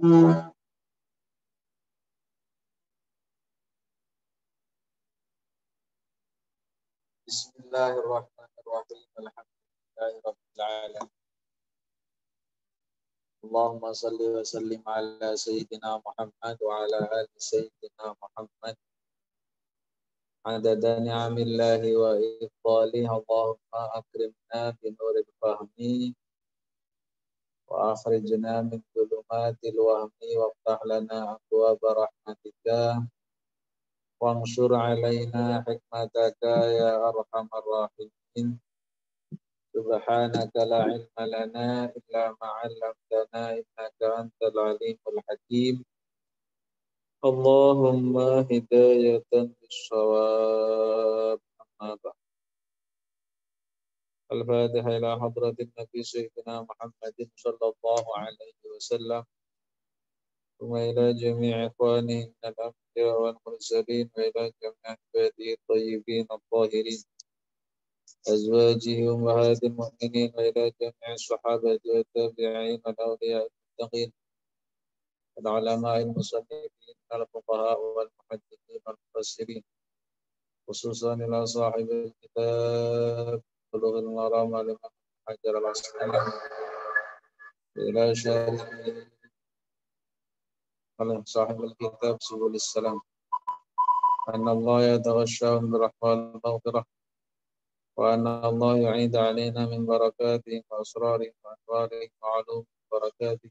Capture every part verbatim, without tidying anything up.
Hmm. Bismillahirrahmanirrahim. Alhamdulillahirabbil alamin. Allahumma shalli wa sallim ala sayyidina Muhammad wa ala ali sayyidina Muhammad. Adada ni'amillahi wa ifdalihi. Allahumma akrimna bi nuril fahmi. Wa akhrijna min dhulumatil wahmi waftah lana abwaaba rahmatika wanshur alaina hikmataka ya arhamar rahimin. Subhanaka la ilma lana illa ma 'allamtana innaka antal alimul hakim. Allahumma hidayatan bis-shawab. Amma ba'd. Al-Fatiha ila hadratin Nabi Sayyidina Muhammadin sallallahu alaihi wasallam wa ila jami'i ikhwanihi al-anbiya wal mursalin wa ila jami'i ibadihi at-tayyibin at-tahirin azwajihi ummahatil mu'minin wa ila jami'i sahabati wa tabi'in wa awliya al-muttaqin wa ulama'i al-musannifin al-fuqaha wal muhaddithin al-mufassirin khususan ila sahibil kitab بلغ المرام لمن حجر العسلام إلى شارك صاحب الكتاب سبل السلام أن الله يتغشاهم برحمة المغفرة وأن الله يعيد علينا من بركاته وأسراره وأنواره وعلوم بركاته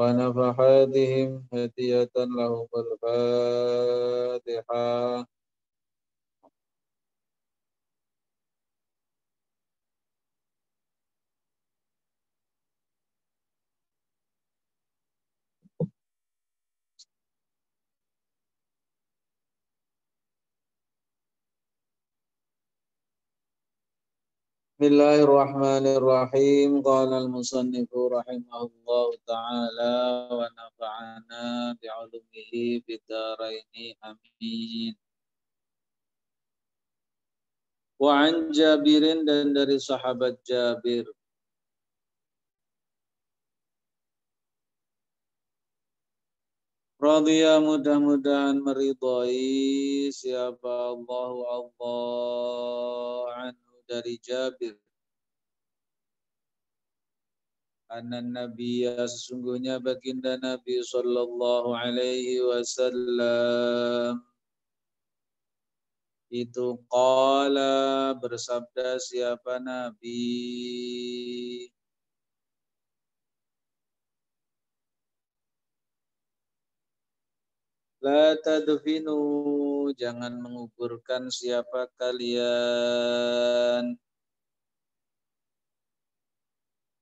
ونفحاتهم هدية لهم الفاتحة. Bismillahirrahmanirrahim. Qala al-musannifu rahimahullahu ta'ala wa nafa'ana bi'ulumihi bidaraini amin. Wa an Jabirin, dan dari sahabat Jabir. Radhiya, mudah-mudahan meridhai siapa Allahu Allah anhu. Dari Jabir, anna nabiyya, sesungguhnya baginda Nabi sallallahu alaihi wasallam itu qala, bersabda siapa Nabi, la tadfinu, jangan menguburkan siapa kalian,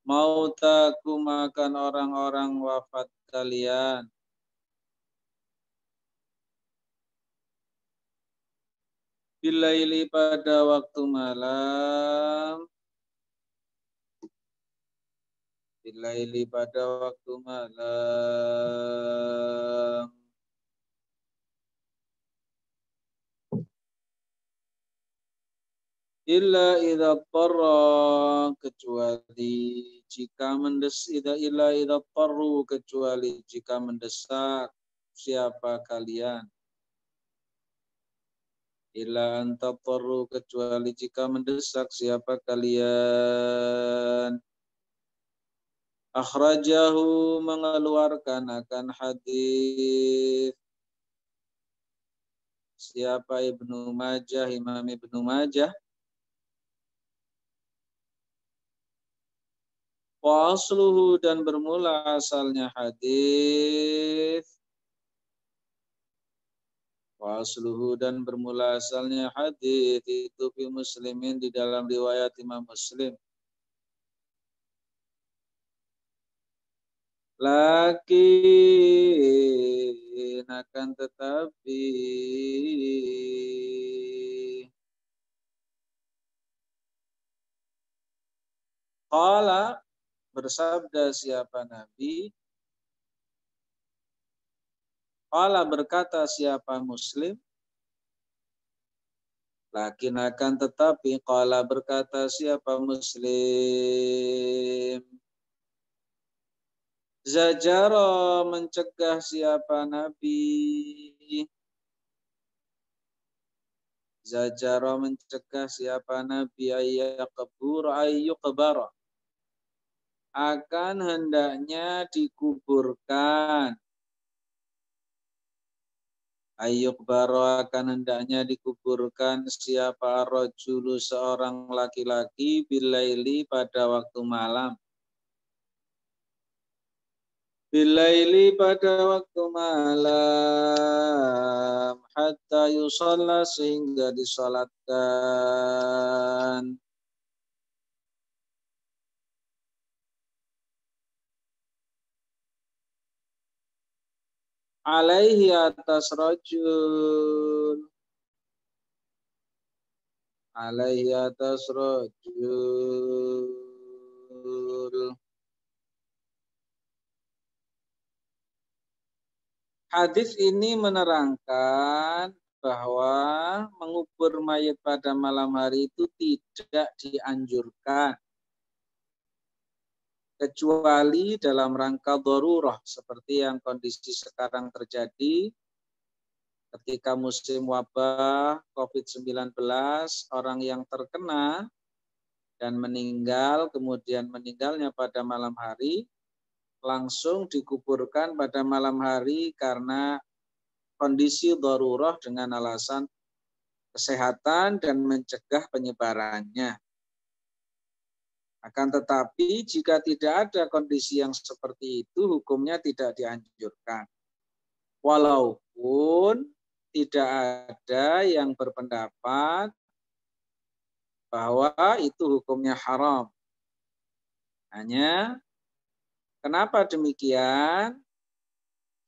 mautakum, akan orang-orang wafat kalian, bilaili, pada waktu malam, bilaili, pada waktu malam, illa idza tarra, kecuali jika mendesak, idza illa idza tarru, kecuali jika mendesak siapa kalian, illa anta tarru, kecuali jika mendesak siapa kalian, akhrajahu, mengeluarkan akan hadis siapa Ibnu Majah, Imam Ibnu Majah. Wa asluhu, dan bermula asalnya hadis. Wa asluhu, dan bermula asalnya hadis itu fi Muslimin, di dalam riwayat Imam Muslim. Lakin, akan tetapi, Qala, bersabda siapa Nabi? Qala, berkata siapa Muslim? Lakin akan tetapi qala, berkata siapa Muslim? Zajara, mencegah siapa Nabi? Zajara, mencegah siapa Nabi? Ayyakubur ayyukubara, akan hendaknya dikuburkan. Ayyukubara, akan hendaknya dikuburkan siapa rojulu, seorang laki-laki, bilaili, pada waktu malam. Bilaili, pada waktu malam, hatta yusalla, sehingga disolatkan. Alaihi, atas rajul. Alaihi, atas rajul. Hadis ini menerangkan bahwa mengubur mayat pada malam hari itu tidak dianjurkan, kecuali dalam rangka darurah seperti yang kondisi sekarang terjadi ketika musim wabah covid sembilan belas, orang yang terkena dan meninggal, kemudian meninggalnya pada malam hari, langsung dikuburkan pada malam hari karena kondisi darurah dengan alasan kesehatan dan mencegah penyebarannya. Akan tetapi jika tidak ada kondisi yang seperti itu, hukumnya tidak dianjurkan. Walaupun tidak ada yang berpendapat bahwa itu hukumnya haram. Hanya kenapa demikian?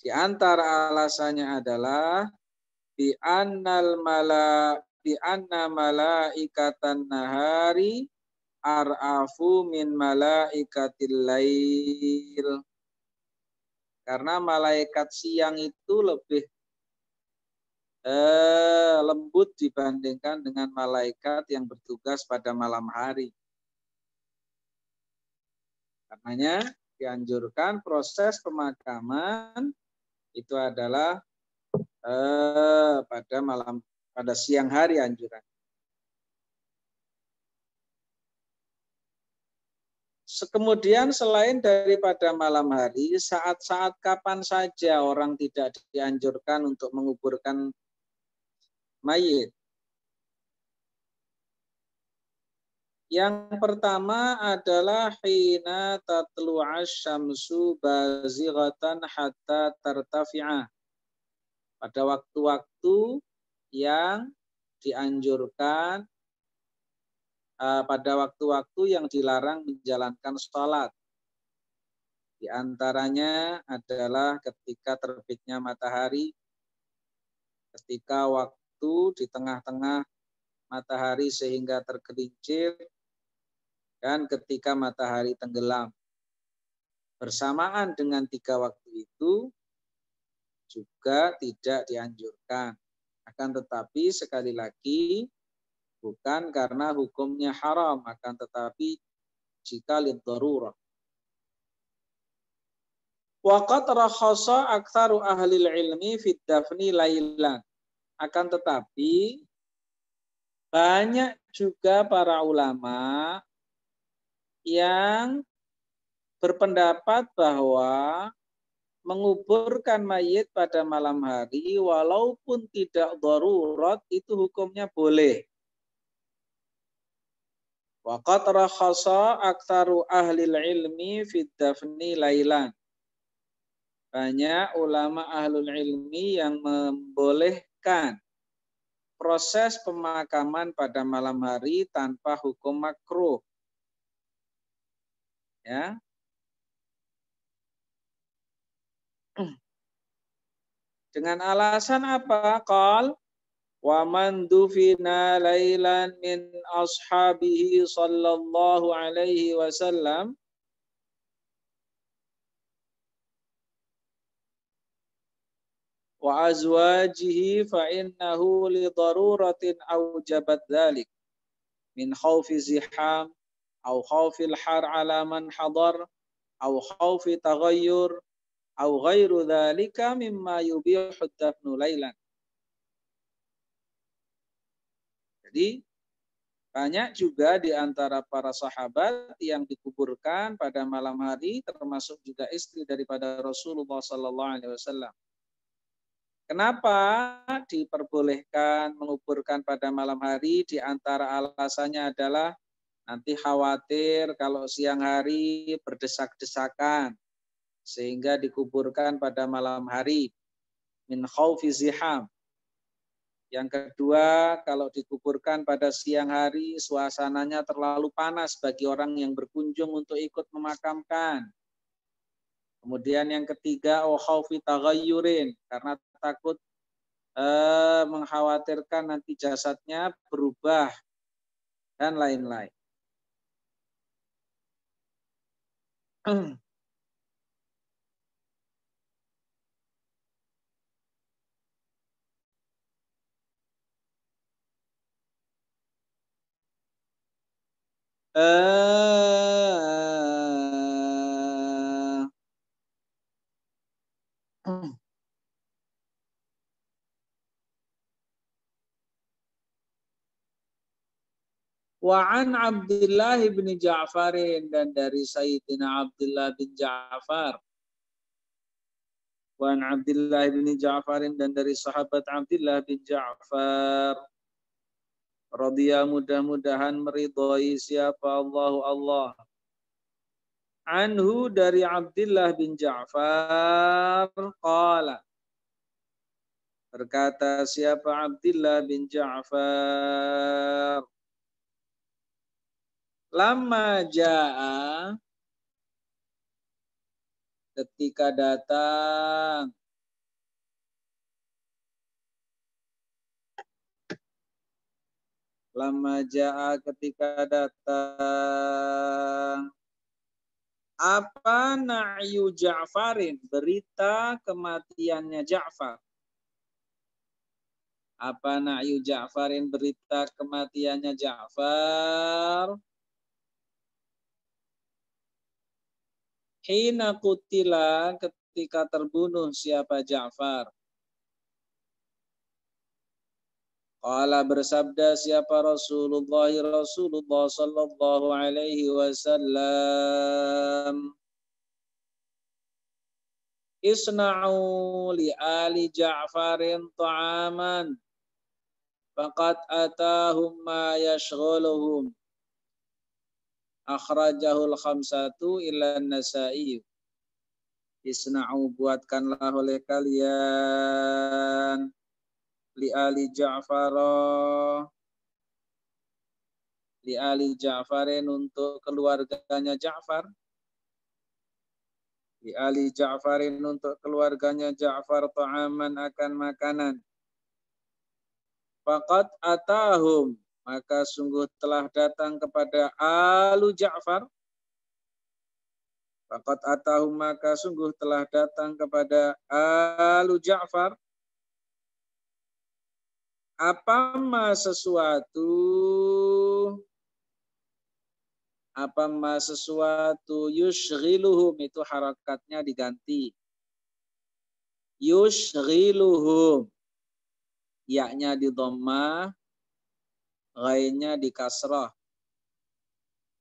Di antara alasannya adalah bi annal mala bi anna malaikatan nahari arafu min malaikatil lail. Karena malaikat siang itu lebih eh, lembut dibandingkan dengan malaikat yang bertugas pada malam hari. Karenanya dianjurkan proses pemakaman itu adalah eh, pada malam pada siang hari anjuran. Kemudian selain daripada malam hari, saat-saat kapan saja orang tidak dianjurkan untuk menguburkan mayit. Yang pertama adalah hina tatlu'as syamsu bazighatan hatta tartafi'a, pada waktu-waktu yang dianjurkan, uh, pada waktu-waktu yang dilarang menjalankan sholat. Di antaranya adalah ketika terbitnya matahari, ketika waktu di tengah-tengah matahari sehingga tergelincir, dan ketika matahari tenggelam. Bersamaan dengan tiga waktu itu juga tidak dianjurkan. Akan tetapi sekali lagi bukan karena hukumnya haram, akan tetapi jika lidharurah. Wa qad rakhasa aktsaru ahli ilmi fid dafni lailan. Akan tetapi banyak juga para ulama yang berpendapat bahwa menguburkan mayit pada malam hari walaupun tidak darurat itu hukumnya boleh. Wa qad rakhasa aktsaru ahli ilmi fi dafni lailan. Banyak ulama ahlul ilmi yang membolehkan proses pemakaman pada malam hari tanpa hukum makruh. Ya. Dengan alasan apa? Qal, Wa man dufina lailan min ashabihi sallallahu alaihi wasallam wa azwajihi fa innahu li daruratin awjabat dhalik min khawfi ziham aw khawfi al-har ala man hadar aw khawfi taghayyur aw ghairu dhalika mimma yubihu dafnu lailan. Jadi banyak juga di antara para sahabat yang dikuburkan pada malam hari, termasuk juga istri daripada Rasulullah sallallahu alaihi wasallam. Kenapa diperbolehkan menguburkan pada malam hari? Di antara alasannya adalah nanti khawatir kalau siang hari berdesak-desakan sehingga dikuburkan pada malam hari. Min khaufi ziham. Yang kedua, kalau dikuburkan pada siang hari, suasananya terlalu panas bagi orang yang berkunjung untuk ikut memakamkan. Kemudian yang ketiga, wa khaufi taghayyurin, karena takut eh, mengkhawatirkan nanti jasadnya berubah dan lain-lain. Uh, Wa'an Abdullah bin Ja'farin, dan dari Sayyidina Abdullah bin Ja'far. Wa'an Abdullah bin Ja'farin, dan dari sahabat Abdullah bin Ja'far. Radhiya, mudah-mudahan meridhai siapa Allahu Allah. Anhu, dari Abdullah bin Ja'far, qala, berkata siapa Abdullah bin Ja'far, lama jaa, ketika datang, lama jaa, ketika datang, apa na'yu Ja'farin, berita kematiannya Ja'far. Apa na'yu Ja'farin, berita kematiannya Ja'far. Hina qutila, ketika terbunuh siapa Ja'far. Qala, bersabda siapa Rasulullah Rasulullah sallallahu alaihi wasallam, isna'u li ali Ja'farin ta'aman faqad atahum ma yashghuluhum. Akhrajahul khamsatu ila an-Nasa'i. Isna'u, buatkanlah oleh kalian li ali Ja'far, li ali Ja'farin, untuk keluarganya Ja'far, li ali Ja'farin, untuk keluarganya Ja'far, ta'aman, akan makanan, faqad atahum, maka sungguh telah datang kepada alu Ja'far, faqad atahum, maka sungguh telah datang kepada alu Ja'far, apa ma sesuatu, apa ma sesuatu, yushghiluhum, itu harakatnya diganti, yushghiluhum, yaknya di dhammah, ghainnya di kasrah,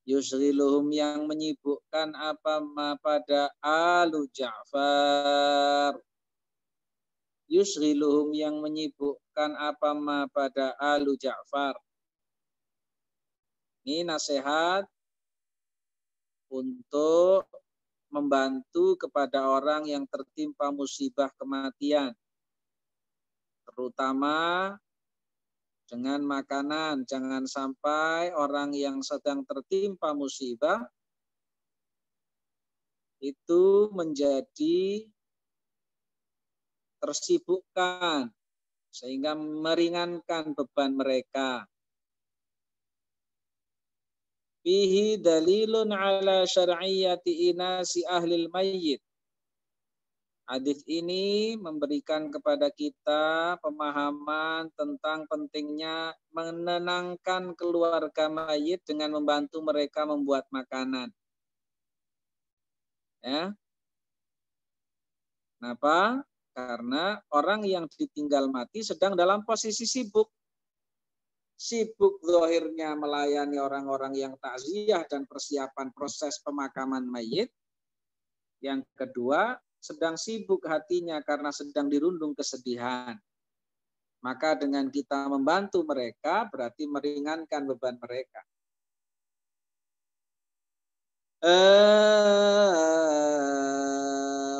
yushghiluhum, yang menyibukkan, apa ma pada alu Ja'far, yushghiluhum, yang menyibukkan, apa ma pada alu Ja'far. Ini nasihat untuk membantu kepada orang yang tertimpa musibah kematian, terutama dengan makanan. Jangan sampai orang yang sedang tertimpa musibah itu menjadi tersibukkan sehingga meringankan beban mereka. Fihi dalilun ala syar'iyyati inasi ahlil mayyit. Hadis ini memberikan kepada kita pemahaman tentang pentingnya menenangkan keluarga mayit dengan membantu mereka membuat makanan. Ya. Kenapa? Karena orang yang ditinggal mati sedang dalam posisi sibuk. Sibuk zahirnya melayani orang-orang yang takziah dan persiapan proses pemakaman mayit. Yang kedua, sedang sibuk hatinya karena sedang dirundung kesedihan. Maka dengan kita membantu mereka berarti meringankan beban mereka.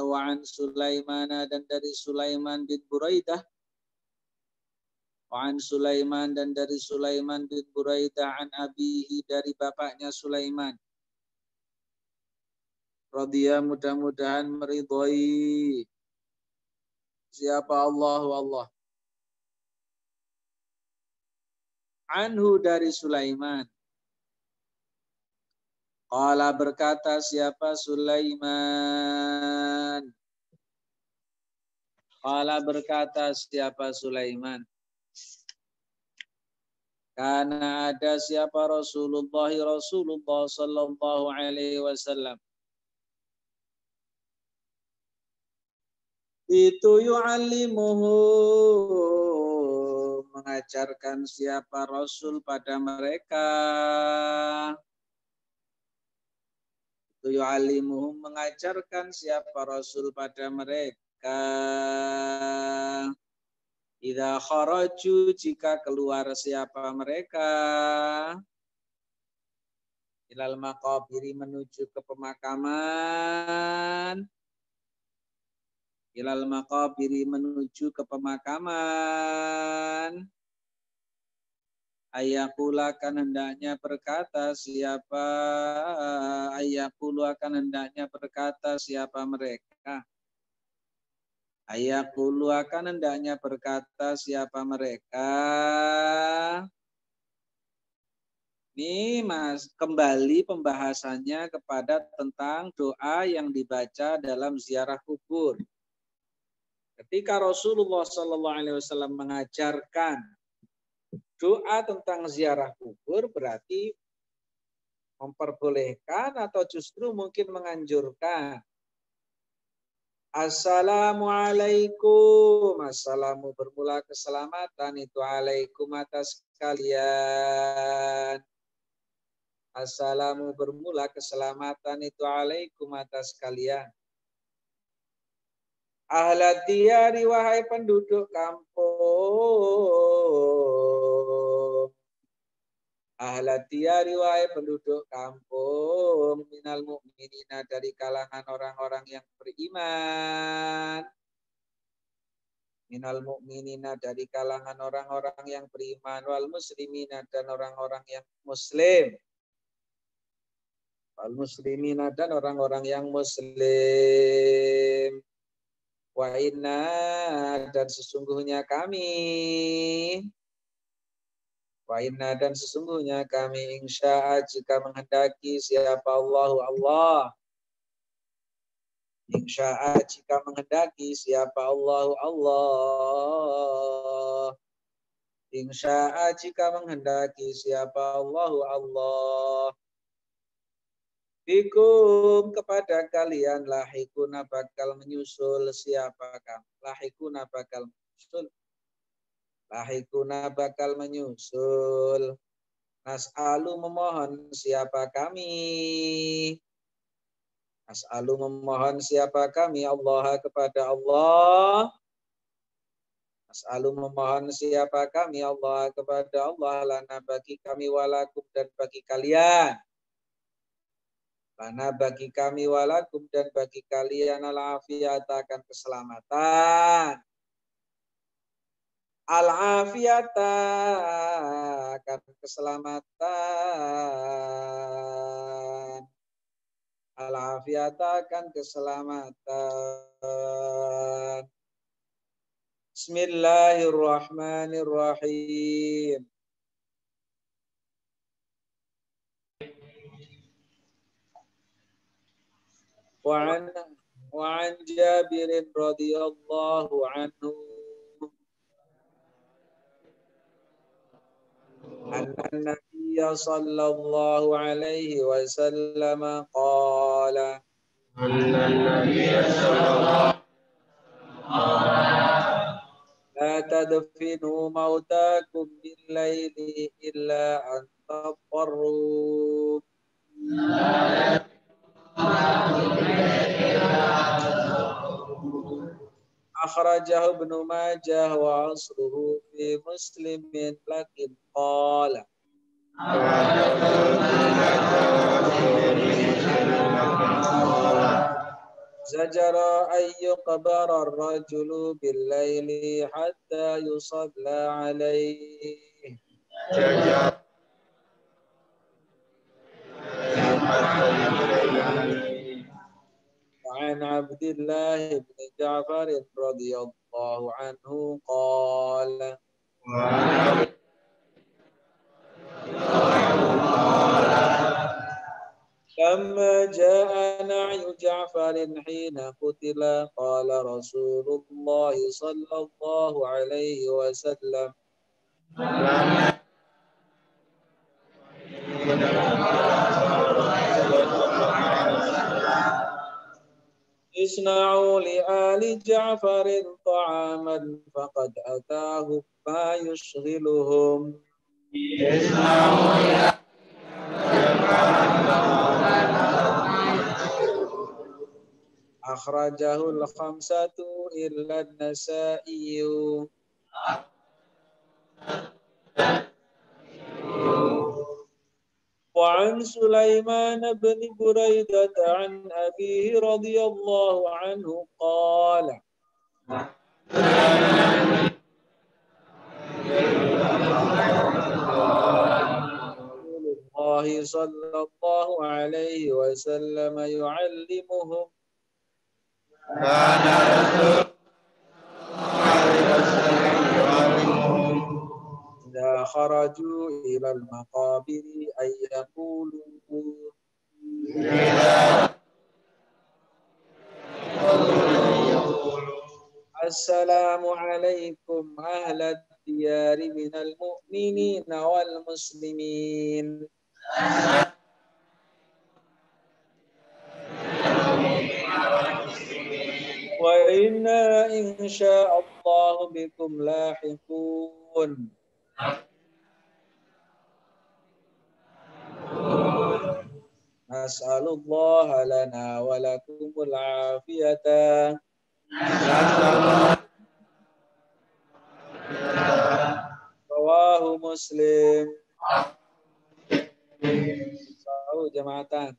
Wa'an Sulaimana, dan dari Sulaiman bin Buraidah. Wa'an Sulaiman, dan dari Sulaiman bin Buraidah, an abihi, dari bapaknya Sulaiman. Radhiya, mudah-mudahan meridhoi. Siapa Allah? Allah. Anhu, dari Sulaiman. Qala, berkata siapa? Sulaiman. Qala, berkata siapa? Sulaiman. Karena ada siapa? Rasulullah Rasulullah sallallahu alaihi wasallam. Itu yu'allimuhu, mengajarkan siapa Rasul pada mereka. Itu yu'allimuhu, mengajarkan siapa Rasul pada mereka. Idza kharaju, jika keluar siapa mereka. Ilal maqabiri, menuju ke pemakaman. Ilal maqabiri, menuju ke pemakaman. Ayakula, kan hendaknya berkata siapa. Ayakula, kan hendaknya berkata siapa mereka. Ayakula, kan hendaknya berkata siapa mereka. Ini mas, kembali pembahasannya kepada tentang doa yang dibaca dalam ziarah kubur. Ketika Rasulullah Shallallahu Alaihi Wasallam mengajarkan doa tentang ziarah kubur, berarti memperbolehkan atau justru mungkin menganjurkan. Assalamualaikum, assalamu bermula keselamatan, itu alaikum atas kalian. Assalamu bermula keselamatan, itu alaikum atas kalian. Ahlat diyari, wahai penduduk kampung. Ahlat diyari, wahai penduduk kampung. Minal mu'minina, dari kalangan orang-orang yang beriman. Minal mu'minina, dari kalangan orang-orang yang beriman. Wal muslimina, dan orang-orang yang muslim. Wal muslimina, dan orang-orang yang muslim. Wa inna, dan sesungguhnya kami. Wa inna, dan sesungguhnya kami. Insya'a, jika menghendaki siapa Allahu Allah. Insya'a, jika menghendaki siapa Allahu Allah. Insya'a, jika menghendaki siapa Allahu Allah. Bikum, kepada kalian, lahikuna, bakal menyusul siapa kamu. Lahikuna, bakal menyusul. Lahikuna, bakal menyusul. Nas'alu, memohon siapa kami. Nas'alu, memohon siapa kami. Allah, kepada Allah. Nas'alu, memohon siapa kami. Allah, kepada Allah. Lana, bagi kami, walakum, dan bagi kalian. Karena bagi kami, walakum, dan bagi kalian, al-afiyat, akan keselamatan. Al-afiyat, akan keselamatan. Al-afiyat, akan keselamatan. Bismillahirrahmanirrahim. Wa an wa an Jabir radhiyallahu anhu anna an-nabiy sallallahu alaihi wasallam qala anna an-nabiy sallallahu la tadfinu mautakum bil laili illa an taqarru akhrajahu Ibn Majah wa asluhu fi Muslimin lakin qala zajara ayyuqbara ar-rajulu bil-laili hatta yusalla alayhi عن عبد الله بن جعفر رضي الله عنه قال لما جاء نعي جعفر حين قتل قال رسول الله صلى الله عليه وسلم اصنعوا لآل جعفر طعاما فقد أتاهم ما يشغلهم اصنعوا لآل جعفر أخرجه الخمسة إلا النسائي وعن سليمان بن بريدة عن أبيه رضي الله عنه قال رسول الله صلى الله عليه وسلم يعلمهم كان رسول إذا خرجوا إلى المقابر أن يقولوا السلام عليكم أهل الديار من المؤمنين والمسلمين وإنا إن شاء الله بكم لاحقون نسأل الله لنا ولكم العافية رواه مسلم sahu jamaatan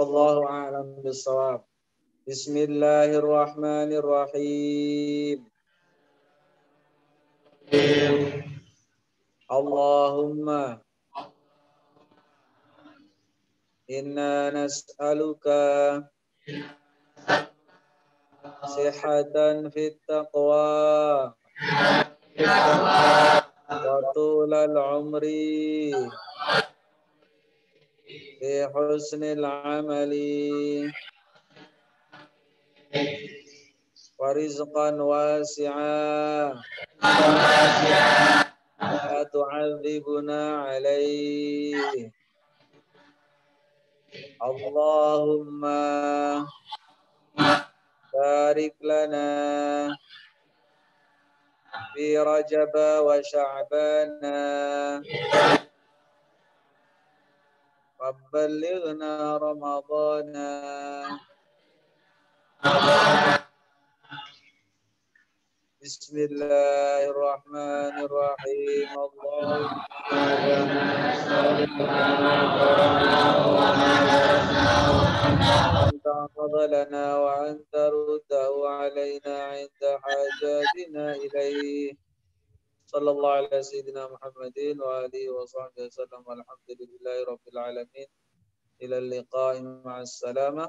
Wallahu a'lam bishawab. Bismillahirrahmanirrahim. Allahumma inna nas'aluka sihatan fit taqwa wa tulal umri bi husnil amali wa rizqan wasi'a la tu'adzibuna alaihi. Allahumma barik lana fi Rajaba wa Sya'bana wa ballighna Ramadana. Bismillahirrahmanirrahim. Allahumma anta fadlana wa anta ruddahu alaina inda hajatina ilaih. Sallallahu ala sayyidina Muhammadin wa alihi wa sahbihi wasallam. Alhamdulillahi rabbil alamin. Ila liqa'i ma'assalama.